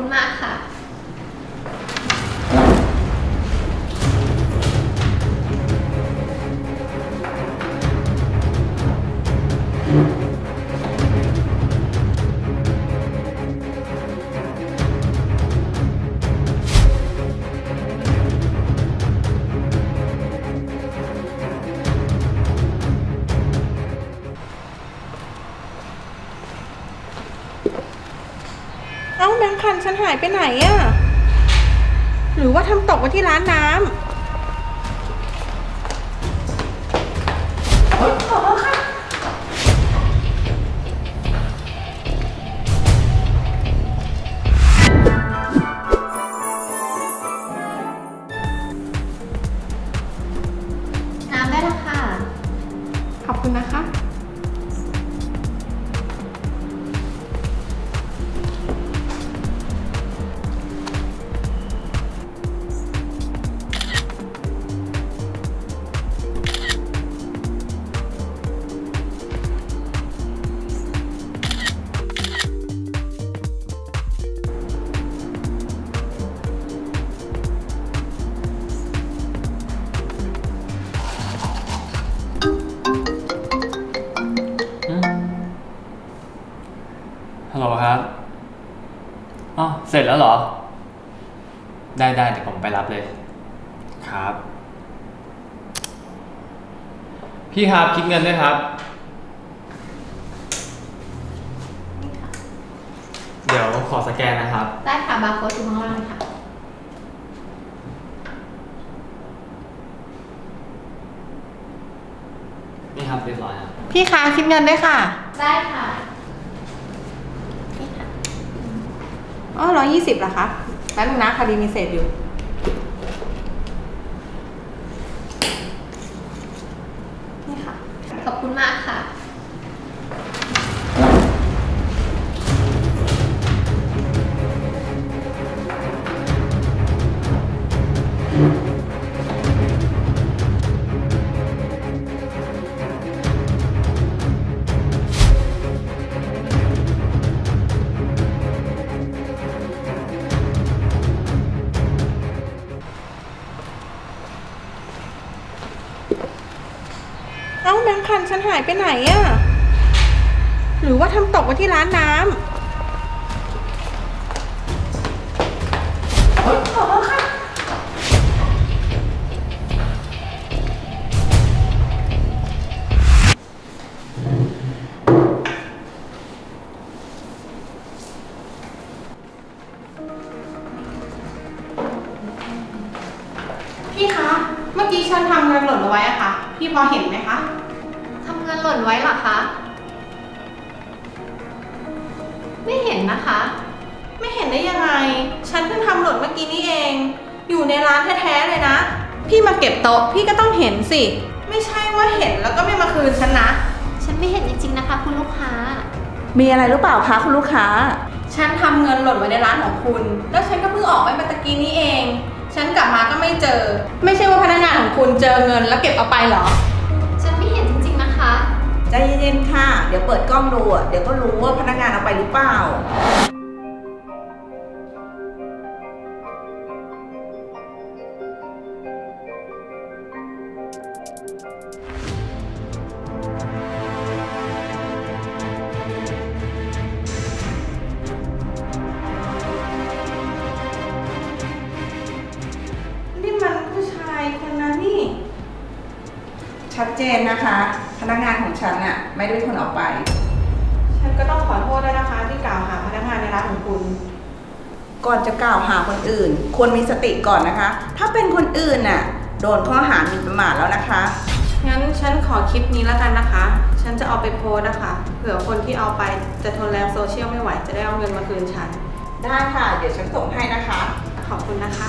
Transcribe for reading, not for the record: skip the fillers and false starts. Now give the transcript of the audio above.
คุณมากค่ะคันฉันหายไปไหนอ่ะหรือว่าทำตกไว้ที่ร้านน้ำตกแล้วค่ะน้ำได้แล้วค่ะขอบคุณนะคะฮัลโหลครับอ๋อเสร็จแล้วเหรอได้เดี๋ยวผมไปรับเลยครับพี่ครับคิดเงินด้วยครับเดี๋ยวขอสแกนนะครับได้ค่ะบาร์โค้ดอยู่ข้างล่างค่ะนี่ครับเรียบร้อยครับพี่คะคิดเงินด้วยค่ะได้ค่ะอ๋อ120เหรอคะแล้วลูกนะคดีมีเศษอยู่นี่ค่ะขอบคุณมากค่ะแบงค์พันฉันหายไปไหนอ่ะหรือว่าทำตกไว้ที่ร้านน้ำตกแล้วค่ะพี่คะเมื่อกี้ฉันทำเงินหล่นเอาไว้อะค่ะพี่พอเห็นไหมคะเงินหล่นไว้หรอคะไม่เห็นนะคะไม่เห็นได้ยังไงฉันเพิ่งทำหล่นเมื่อกี้นี้เองอยู่ในร้านแท้ๆเลยนะพี่มาเก็บโต๊ะพี่ก็ต้องเห็นสิไม่ใช่ว่าเห็นแล้วก็ไม่มาคืนฉันนะฉันไม่เห็นจริงๆนะคะคุณลูกค้ามีอะไรหรือเปล่าคะคุณลูกค้าฉันทำเงินหล่นไว้ในร้านของคุณแล้วฉันก็เพิ่งออกไปเมื่อกี้นี้เองฉันกลับมาก็ไม่เจอไม่ใช่ว่าพนักงานของคุณเจอเงินแล้วเก็บเอาไปหรอใจเย็นๆค่ะเดี๋ยวเปิดกล้องดูเดี๋ยวก็รู้ว่าพนักงานเอาไปหรือเปล่านี่มันผู้ชายคนนั้นนี่ชัดเจนนะคะพนักงานของฉันน่ะไม่ได้เป็นคนออกไปฉันก็ต้องขอโทษด้วยนะคะที่กล่าวหาพนักงานในร้านของคุณก่อนจะกล่าวหาคนอื่นควรมีสติก่อนนะคะถ้าเป็นคนอื่นน่ะโดนข้อหาหมิ่นประมาทแล้วนะคะงั้นฉันขอคลิปนี้แล้วกันนะคะฉันจะเอาไปโพสนะคะเผื่อคนที่เอาไปจะทนแรงโซเชียลไม่ไหวจะได้เอาเงินมาคืนฉันได้ค่ะเดี๋ยวฉันส่งให้นะคะขอบคุณนะคะ